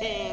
Ding.